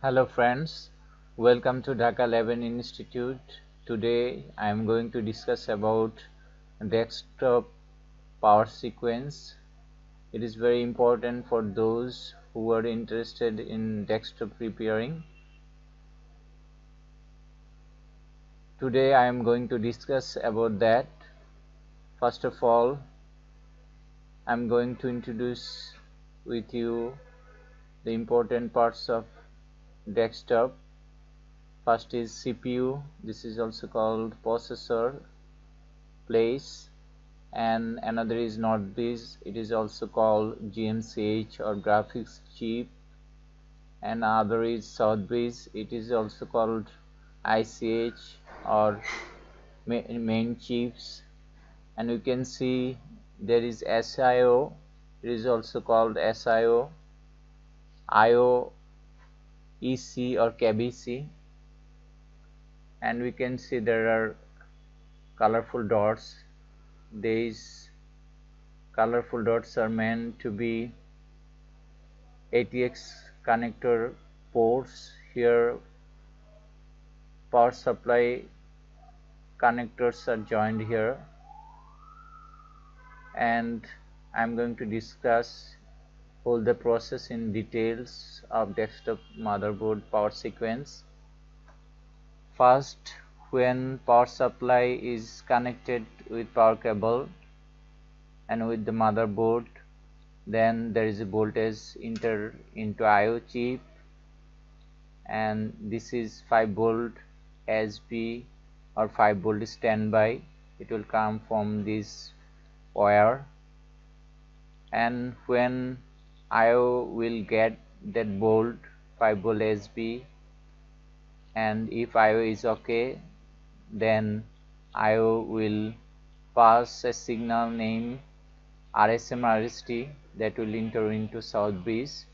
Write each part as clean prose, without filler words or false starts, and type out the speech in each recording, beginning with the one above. Hello friends, welcome to Dhaka Lab and Institute. Today I am going to discuss about desktop power sequence. It is very important for those who are interested in desktop repairing. Today I am going to discuss about that. First of all, I am going to introduce with you the important parts of desktop. First is CPU, this is also called processor place, and another is North Bridge, it is also called GMCH or graphics chip, and other is South Bridge, it is also called ICH or main chips, and you can see there is SIO, it is also called SIO, IO, EC or KBC, and we can see there are colorful dots. These colorful dots are meant to be ATX connector ports. Here power supply connectors are joined here, and I am going to discuss all the process in details of desktop motherboard power sequence. First, when power supply is connected with power cable and with the motherboard, then there is a voltage enter into IO chip, and this is 5 volt SB or 5 volt standby. It will come from this wire, and when IO will get that volt 5 volt SB, and if IO is okay, then IO will pass a signal named RSMRST that will enter into South Bridge,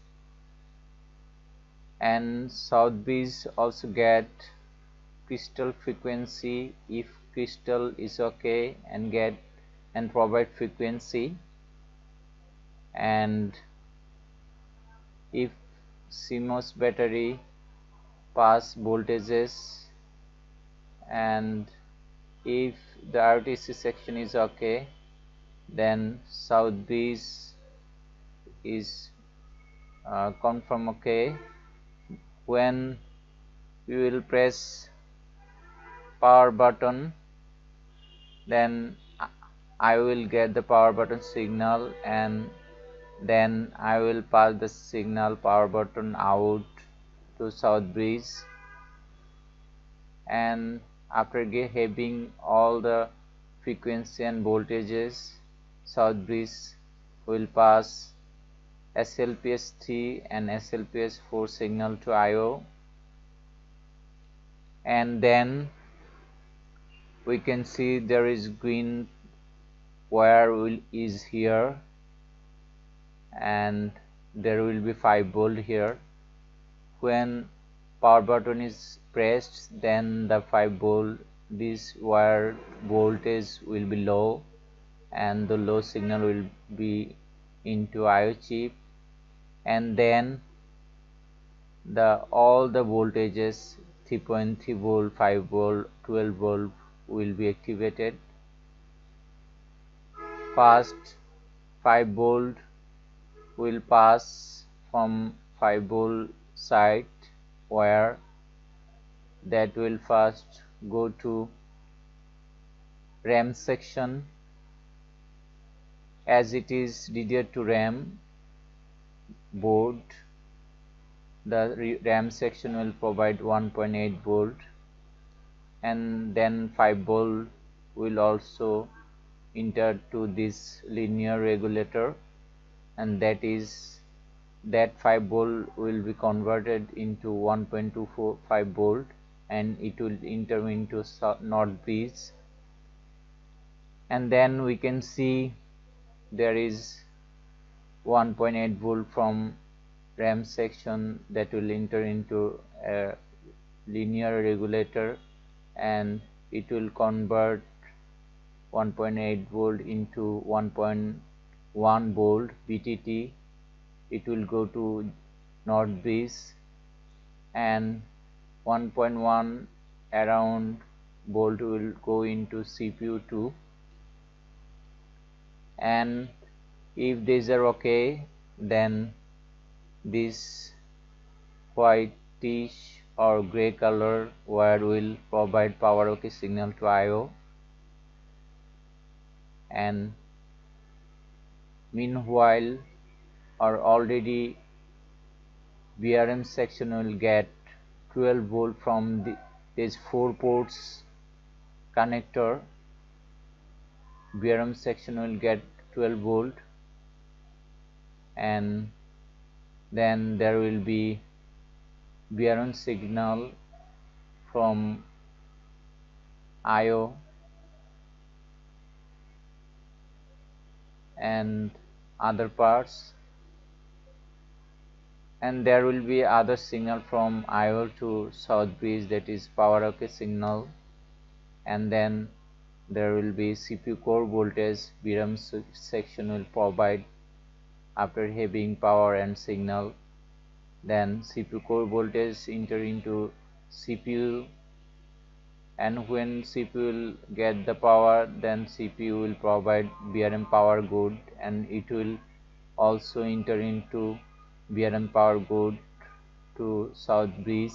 and South Bridge also get crystal frequency if crystal is okay and get and provide frequency, and if CMOS battery pass voltages, and if the RTC section is okay, then South Bridge is confirm okay. When we will press power button, then I will get the power button signal, and then I will pass the signal power button out to South Bridge, and after having all the frequency and voltages, South Bridge will pass SLPS3 and SLPS4 signal to IO, and then we can see there is green wire is here, and there will be 5 volt here. When power button is pressed, then the 5 volt this wire voltage will be low, and the low signal will be into IO chip, and then the all the voltages 3.3 volt, 5 volt, 12 volt will be activated. First 5 volt will pass from 5 volt side wire, that will first go to RAM section. As it is DDR to RAM board, the RAM section will provide 1.8 volt, and then 5 volt will also enter to this linear regulator, and that 5 volt will be converted into 1.245 volt, and it will enter into North Bridge. And then we can see there is 1.8 volt from RAM section that will enter into a linear regulator, and it will convert 1.8 volt into 1.1 volt BTT. It will go to North Bridge, and 1.1 around volt will go into CPU2, and if these are okay, then this whitish or gray color wire will provide power OK signal to IO, and meanwhile our already BRM section will get 12 volt from these 4 ports connector. BRM section will get 12 volt, and then there will be BRM signal from IO, and other parts, and there will be other signal from IO to South Bridge, that is power OK signal, and then there will be CPU core voltage BRM section will provide after having power and signal. Then CPU core voltage enter into CPU, and when CPU will get the power, then CPU will provide BRM power good, and it will also enter into BRM power good to South Bridge,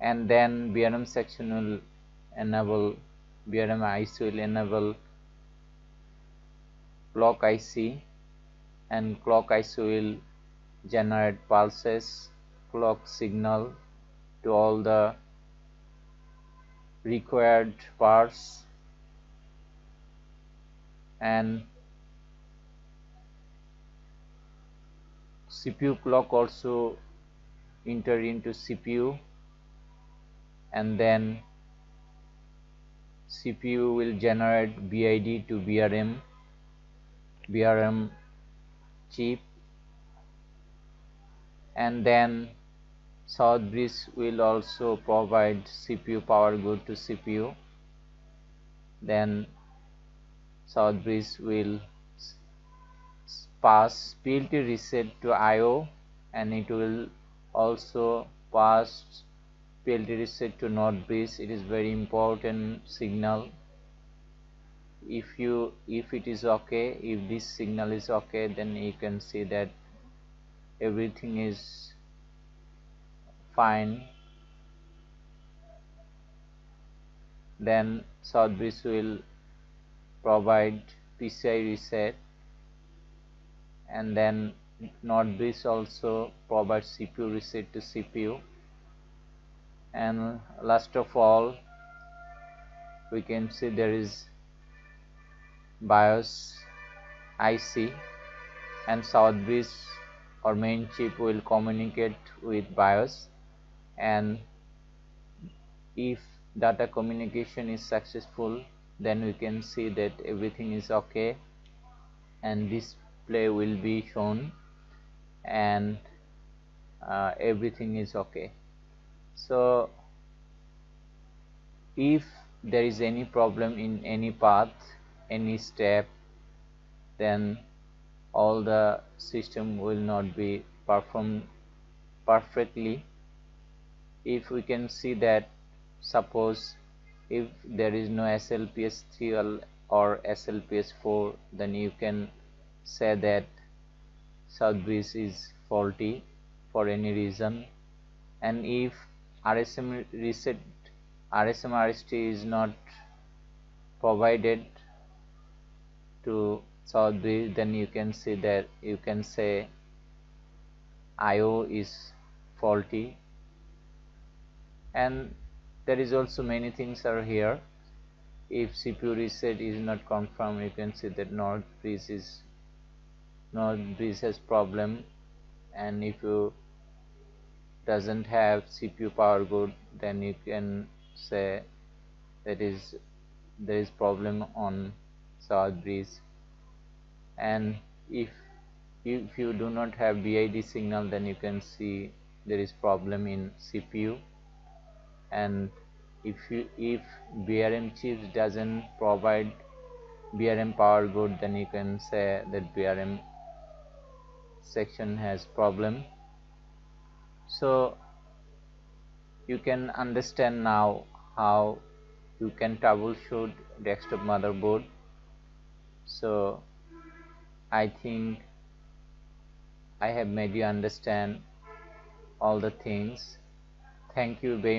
and then BRM section will enable, BRM IC will enable clock IC, and clock IC will generate pulses, clock signal to all the required parts, and CPU clock also enter into CPU, and then CPU will generate BID to BRM chip, and then South Bridge will also provide CPU power good to CPU. Then South Bridge will pass PLT reset to IO, and it will also pass PLT reset to North Bridge. It is very important signal. If it is okay, if this signal is okay, then you can see that everything is fine. Then South Bridge will provide PCI reset, and then North Bridge also provides CPU reset to CPU, and last of all we can see there is BIOS IC, and South Bridge or main chip will communicate with BIOS, and if data communication is successful, then we can see that everything is okay, and display will be shown, and everything is okay. So if there is any problem in any path, any step, then all the system will not be performed perfectly. If we can see that, suppose if there is no SLPS3 or SLPS4, then you can say that South Bridge is faulty for any reason. And if RSMRST is not provided to South Bridge, then you can see that you can say IO is faulty, and there is also many things are here. If CPU reset is not confirmed, you can see that North Bridge has problem, and if you doesn't have CPU power good, then you can say that is there is problem on South Bridge. And if you do not have BID signal, then you can see there is problem in CPU, and if BRM chips doesn't provide BRM power good, then you can say that BRM section has problem. So you can understand now how you can troubleshoot desktop motherboard. So I think I have made you understand all the things. Thank you very much.